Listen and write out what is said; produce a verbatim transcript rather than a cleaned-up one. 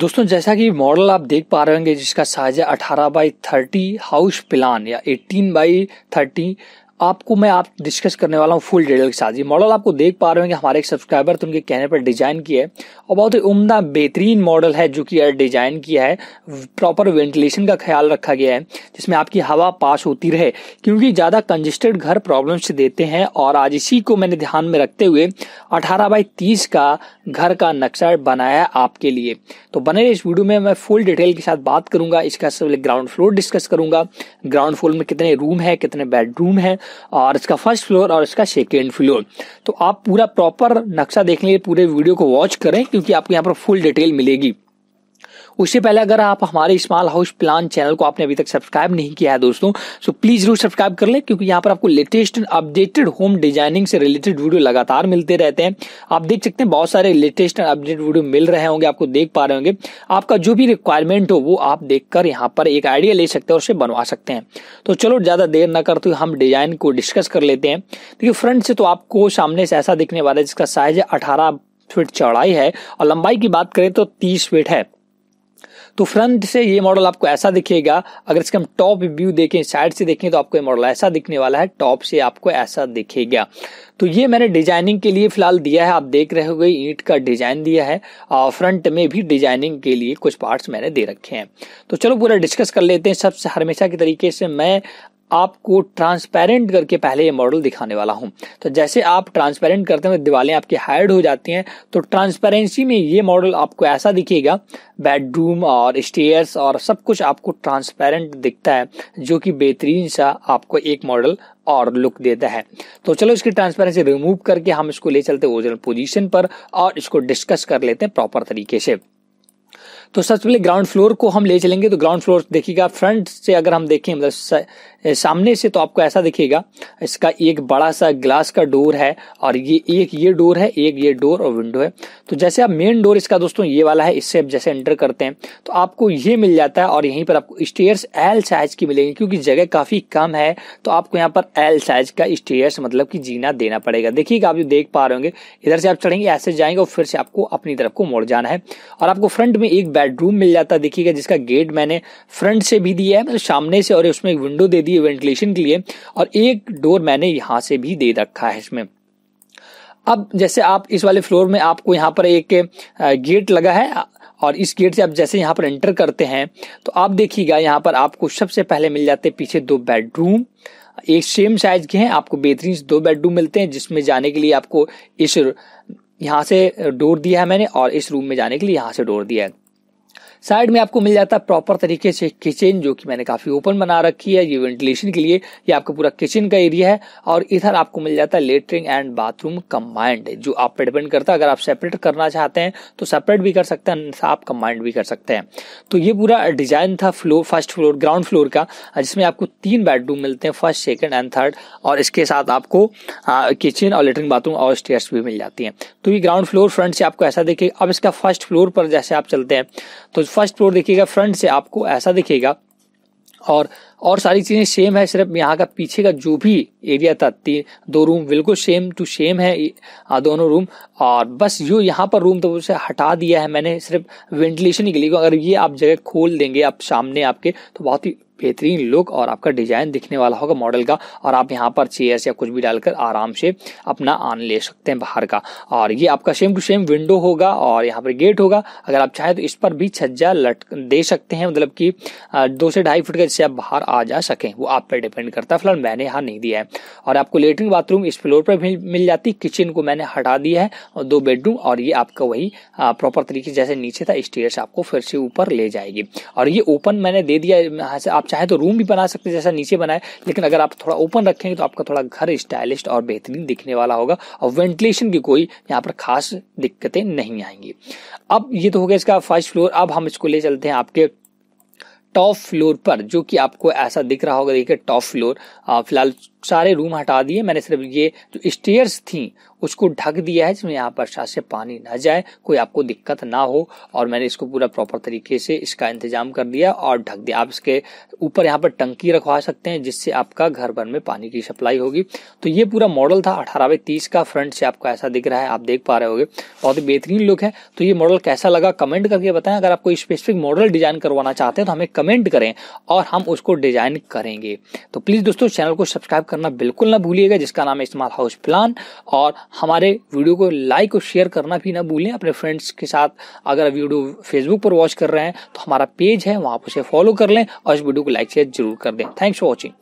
दोस्तों जैसा कि मॉडल आप देख पा रहे होंगे जिसका साइज है अठारह बाई थर्टी हाउस प्लान या अठारह बाई थर्टी, आपको मैं आप डिस्कस करने वाला हूँ फुल डिटेल के साथ। ये मॉडल आपको देख पा रहे होंगे हमारे एक सब्सक्राइबर तो उनके कहने पर डिजाइन किया है और बहुत ही उम्दा बेहतरीन मॉडल है जो कि डिजाइन किया है। प्रॉपर वेंटिलेशन का ख्याल रखा गया है जिसमें आपकी हवा पास होती रहे, क्योंकि ज़्यादा कंजेस्टेड घर प्रॉब्लम्स देते हैं। और आज इसी को मैंने ध्यान में रखते हुए अठारह बाई तीस का घर का नक्शा बनाया आपके लिए। तो बने रहे इस वीडियो में, मैं फुल डिटेल के साथ बात करूंगा। इसका सबसे ग्राउंड फ्लोर डिस्कस करूंगा, ग्राउंड फ्लोर में कितने रूम है, कितने बेडरूम है, और इसका फर्स्ट फ्लोर और इसका सेकेंड फ्लोर। तो आप पूरा प्रॉपर नक्शा देखने के लिए पूरे वीडियो को वॉच करें क्योंकि आपको यहाँ पर फुल डिटेल मिलेगी। उससे पहले अगर आप हमारे स्मॉल हाउस प्लान चैनल को आपने अभी तक सब्सक्राइब नहीं किया है दोस्तों, सो प्लीज जरूर सब्सक्राइब कर लें क्योंकि यहाँ पर आपको लेटेस्ट अपडेटेड होम डिजाइनिंग से रिलेटेड वीडियो लगातार मिलते रहते हैं। आप देख सकते हैं बहुत सारे लेटेस्ट अपडेट वीडियो मिल रहे होंगे, आपको देख पा रहे होंगे। आपका जो भी रिक्वायरमेंट हो वो आप देखकर यहाँ पर एक आइडिया ले सकते हैं और उसे बनवा सकते हैं। तो चलो ज्यादा देर न करते हुए हम डिजाइन को डिस्कस कर लेते हैं। देखिए फ्रंट से तो आपको सामने से ऐसा दिखने वाला है जिसका साइज है अठारह फीट चौड़ाई है और लंबाई की बात करें तो तीस फीट है। तो फ्रंट से ये मॉडल आपको ऐसा दिखेगा। अगर इसका हम टॉप व्यू देखें, साइड से देखें तो आपको ये मॉडल ऐसा दिखने वाला है, टॉप से आपको ऐसा दिखेगा। तो ये मैंने डिजाइनिंग के लिए फिलहाल दिया है, आप देख रहे होंगे ईंट का डिजाइन दिया है और फ्रंट में भी डिजाइनिंग के लिए कुछ पार्ट्स मैंने दे रखे हैं। तो चलो पूरा डिस्कस कर लेते हैं। सबसे हमेशा के तरीके से मैं आपको ट्रांसपेरेंट करके पहले ये मॉडल दिखाने वाला हूं। तो जैसे आप ट्रांसपेरेंट करते हैं दीवारें आपकी हाइड हो जाती हैं, तो ट्रांसपेरेंसी में ये मॉडल आपको ऐसा दिखेगा। बेडरूम और स्टेयर्स और सब कुछ आपको ट्रांसपेरेंट दिखता है जो कि बेहतरीन सा आपको एक मॉडल और लुक देता है। तो चलो इसकी ट्रांसपेरेंसी रिमूव करके हम इसको ले चलते हैं ओरिजिनल पोजिशन पर और इसको डिस्कस कर लेते हैं प्रॉपर तरीके से। तो सबसे पहले ग्राउंड फ्लोर को हम ले चलेंगे। तो ग्राउंड फ्लोर देखिएगा फ्रंट से अगर हम देखें मतलब सा, सामने से तो आपको ऐसा दिखेगा। इसका एक बड़ा सा ग्लास का डोर है और ये एक ये डोर है, एक ये डोर और विंडो है। तो जैसे आप मेन डोर इसका दोस्तों ये वाला है, इससे आप जैसे एंटर करते हैं तो आपको ये मिल जाता है और यहीं पर आपको स्टेयर्स एल साइज की मिलेगी क्योंकि जगह काफ़ी कम है। तो आपको यहाँ पर एल साइज का स्टेयर्स मतलब कि जीना देना पड़ेगा। देखिएगा आप जो देख पा रहे होंगे, इधर से आप चढ़ेंगे, ऐसे जाएंगे और फिर से आपको अपनी तरफ को मोड़ जाना है। और आपको फ्रंट में एक बेडरूम मिल जाता है देखिएगा, जिसका गेट मैंने फ्रंट से भी दिया है मतलब सामने से, और उसमें एक विंडो दे दी है वेंटिलेशन के लिए और एक डोर मैंने यहां से भी दे रखा है इसमें। अब जैसे आप इस वाले फ्लोर में आपको यहां पर एक गेट लगा है और इस गेट से आप जैसे यहाँ पर एंटर करते हैं तो आप देखिएगा यहाँ पर आपको सबसे पहले मिल जाते हैं पीछे दो बेडरूम, एक सेम साइज के हैं। आपको बेहतरीन दो बेडरूम मिलते हैं जिसमें जाने के लिए आपको इस यहाँ से डोर दिया है मैंने और इस रूम में जाने के लिए यहाँ से डोर दिया है। साइड में आपको मिल जाता है प्रॉपर तरीके से किचन जो कि मैंने काफ़ी ओपन बना रखी है, ये वेंटिलेशन के लिए। ये आपका पूरा किचन का एरिया है और इधर आपको मिल जाता है लेटरिन एंड बाथरूम कंबाइंड, जो आप पे डिपेंड करता है। अगर आप सेपरेट करना चाहते हैं तो सेपरेट भी कर सकते हैं, आप कंबाइंड भी कर सकते हैं। तो ये पूरा डिजाइन था floor first floor ground floor का, जिसमें आपको तीन बेडरूम मिलते हैं फर्स्ट सेकेंड एंड थर्ड और इसके साथ आपको किचन और लेटरिन बाथरूम और स्टेयर्स भी मिल जाती हैं। तो ये ग्राउंड फ्लोर फ्रंट से आपको ऐसा देखिए। अब इसका फर्स्ट फ्लोर पर जैसे आप चलते हैं तो फर्स्ट फ्लोर देखिएगा फ्रंट से आपको ऐसा दिखेगा और और सारी चीज़ें सेम है, सिर्फ यहाँ का पीछे का जो भी एरिया था तीन दो रूम बिल्कुल सेम टू सेम है दोनों रूम। और बस जो यहाँ पर रूम तो उसे हटा दिया है मैंने सिर्फ वेंटिलेशन के लिए। अगर ये आप जगह खोल देंगे आप सामने आपके तो बहुत ही बेहतरीन लुक और आपका डिज़ाइन दिखने वाला होगा मॉडल का। और आप यहाँ पर चेयर्स या कुछ भी डालकर आराम से अपना आन ले सकते हैं बाहर का। और ये आपका सेम टू सेम विंडो होगा और यहाँ पर गेट होगा। अगर आप चाहें तो इस पर भी छज्जा लट दे सकते हैं, मतलब कि दो से ढाई फुट का, जिससे आप बाहर आ जा सकें, वो आप पर डिपेंड करता है। फिलहाल मैंने यहाँ नहीं दिया है। और आपको लेटरिन बाथरूम इस फ्लोर पर भी मिल जाती, किचन को मैंने हटा दिया है और दो बेडरूम। और ये आपका वही प्रॉपर तरीके जैसे नीचे था स्टेयर्स आपको फिर से ऊपर ले जाएगी और ये ओपन मैंने दे दिया। यहाँ से आप चाहे तो रूम भी बना सकते हैं जैसा नीचे बनाए, लेकिन अगर आप थोड़ा ओपन रखेंगे तो आपका थोड़ा घर स्टाइलिश और बेहतरीन दिखने वाला होगा और वेंटिलेशन की कोई यहाँ पर खास दिक्कतें नहीं आएंगी। अब ये तो हो गया इसका फर्स्ट फ्लोर। अब हम इसको ले चलते हैं आपके टॉप फ्लोर पर, जो कि आपको ऐसा दिख रहा होगा। देखिए टॉप फ्लोर फिलहाल सारे रूम हटा दिए, मैंने सिर्फ ये जो स्टेयर्स थी उसको ढक दिया है जिसमें यहाँ बरसात से पानी ना जाए, कोई आपको दिक्कत ना हो, और मैंने इसको पूरा प्रॉपर तरीके से इसका इंतजाम कर दिया और ढक दिया। आप इसके ऊपर यहाँ पर टंकी रखवा सकते हैं जिससे आपका घर भर में पानी की सप्लाई होगी। तो ये पूरा मॉडल था अठारह बाई तीस का, फ्रंट से आपको ऐसा दिख रहा है, आप देख पा रहे होगे, बहुत ही बेहतरीन लुक है। तो ये मॉडल कैसा लगा कमेंट करके बताएं। अगर आप कोई स्पेसिफिक मॉडल डिजाइन करवाना चाहते हैं तो हमें कमेंट करें और हम उसको डिजाइन करेंगे। तो प्लीज दोस्तों चैनल को सब्सक्राइब करना बिल्कुल ना भूलिएगा, जिसका नाम है स्मार्ट हाउस प्लान, और हमारे वीडियो को लाइक और शेयर करना भी ना भूलें अपने फ्रेंड्स के साथ। अगर वीडियो फेसबुक पर वॉच कर रहे हैं तो हमारा पेज है, वहां पर उसे फॉलो कर लें और इस वीडियो को लाइक शेयर जरूर कर दें। Thanks for watching.